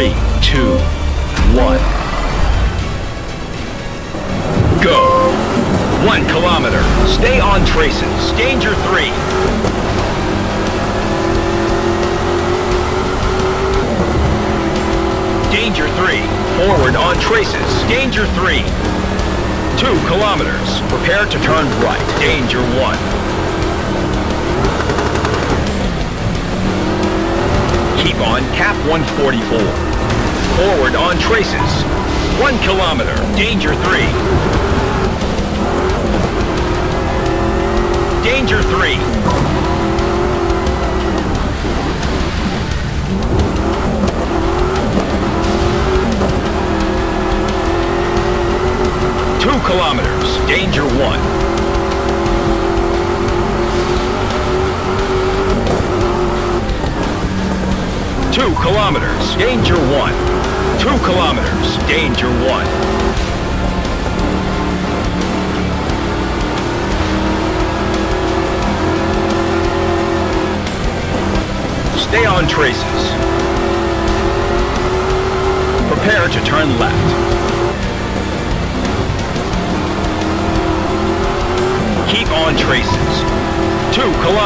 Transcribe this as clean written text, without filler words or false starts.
3, 2, 1. Go. 1 kilometer. Stay on traces. Danger 3. Danger 3. Forward on traces. Danger 3. 2 kilometers. Prepare to turn right. Danger 1. Keep on cap 144. Forward on traces. 1 kilometer. Danger 3. Danger 3. Kilometers, danger 1. Two kilometers, danger one. 2 kilometers. Stay on traces. Prepare to turn left. Keep on traces. 2 kilometers.